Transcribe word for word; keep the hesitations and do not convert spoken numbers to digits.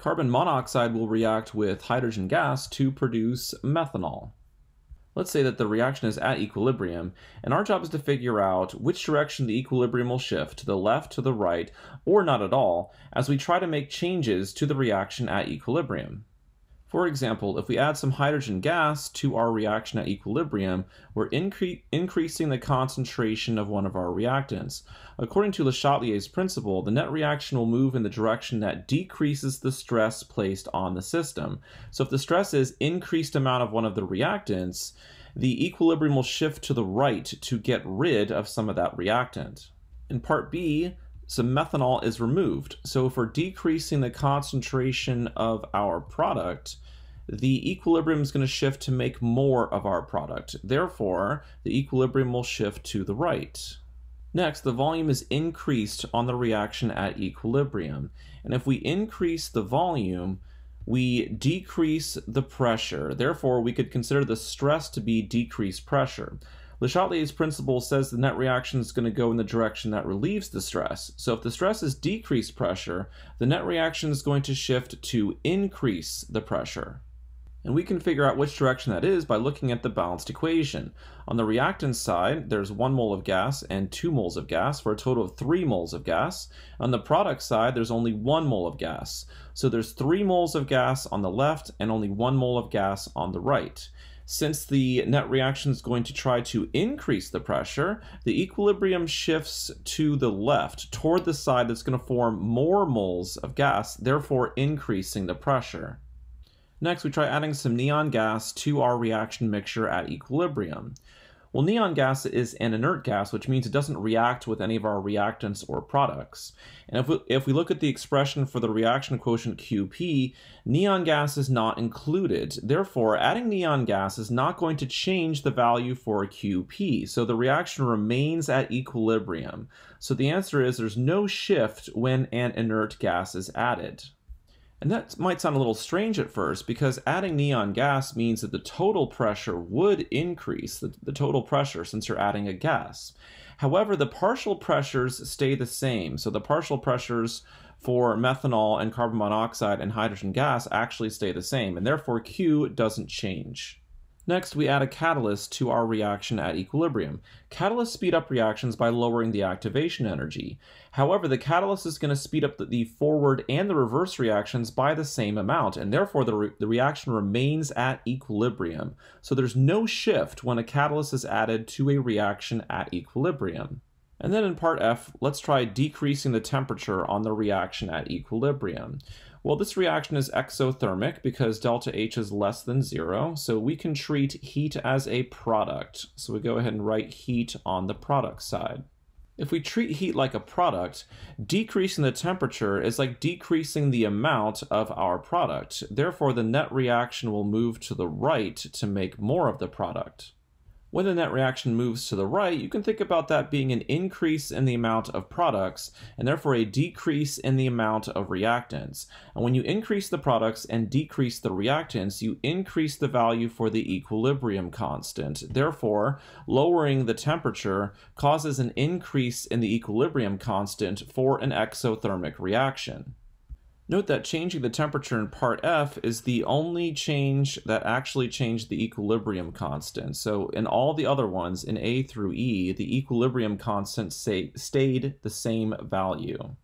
Carbon monoxide will react with hydrogen gas to produce methanol. Let's say that the reaction is at equilibrium, and our job is to figure out which direction the equilibrium will shift, to the left, to the right, or not at all, as we try to make changes to the reaction at equilibrium. For example, if we add some hydrogen gas to our reaction at equilibrium, we're incre increasing the concentration of one of our reactants. According to Le Chatelier's principle, the net reaction will move in the direction that decreases the stress placed on the system. So if the stress is increased amount of one of the reactants, the equilibrium will shift to the right to get rid of some of that reactant. In part B, some methanol is removed. So if we're decreasing the concentration of our product, the equilibrium is going to shift to make more of our product. Therefore, the equilibrium will shift to the right. Next, the volume is increased on the reaction at equilibrium. And if we increase the volume, we decrease the pressure. Therefore, we could consider the stress to be decreased pressure. Le Chatelier's principle says the net reaction is going to go in the direction that relieves the stress. So if the stress is decreased pressure, the net reaction is going to shift to increase the pressure. And we can figure out which direction that is by looking at the balanced equation. On the reactant side, there's one mole of gas and two moles of gas, for a total of three moles of gas. On the product side, there's only one mole of gas. So there's three moles of gas on the left and only one mole of gas on the right. Since the net reaction is going to try to increase the pressure, the equilibrium shifts to the left, toward the side that's going to form more moles of gas, therefore increasing the pressure. Next, we try adding some neon gas to our reaction mixture at equilibrium. Well, neon gas is an inert gas, which means it doesn't react with any of our reactants or products. And if we, if we look at the expression for the reaction quotient Q P, neon gas is not included. Therefore, adding neon gas is not going to change the value for Q P, so the reaction remains at equilibrium. So the answer is there's no shift when an inert gas is added. And that might sound a little strange at first, because adding neon gas means that the total pressure would increase, the, the total pressure, since you're adding a gas. However, the partial pressures stay the same. So the partial pressures for methanol and carbon monoxide and hydrogen gas actually stay the same, and therefore Q doesn't change. Next, we add a catalyst to our reaction at equilibrium. Catalysts speed up reactions by lowering the activation energy. However, the catalyst is going to speed up the forward and the reverse reactions by the same amount, and therefore the, re the reaction remains at equilibrium. So there's no shift when a catalyst is added to a reaction at equilibrium. And then in part F, let's try decreasing the temperature on the reaction at equilibrium. Well, this reaction is exothermic because delta H is less than zero, so we can treat heat as a product. So we go ahead and write heat on the product side. If we treat heat like a product, decreasing the temperature is like decreasing the amount of our product. Therefore, the net reaction will move to the right to make more of the product. When the net reaction moves to the right, you can think about that being an increase in the amount of products, and therefore a decrease in the amount of reactants. And when you increase the products and decrease the reactants, you increase the value for the equilibrium constant. Therefore, lowering the temperature causes an increase in the equilibrium constant for an exothermic reaction. Note that changing the temperature in part F is the only change that actually changed the equilibrium constant. So in all the other ones, in A through E, the equilibrium constant stayed the same value.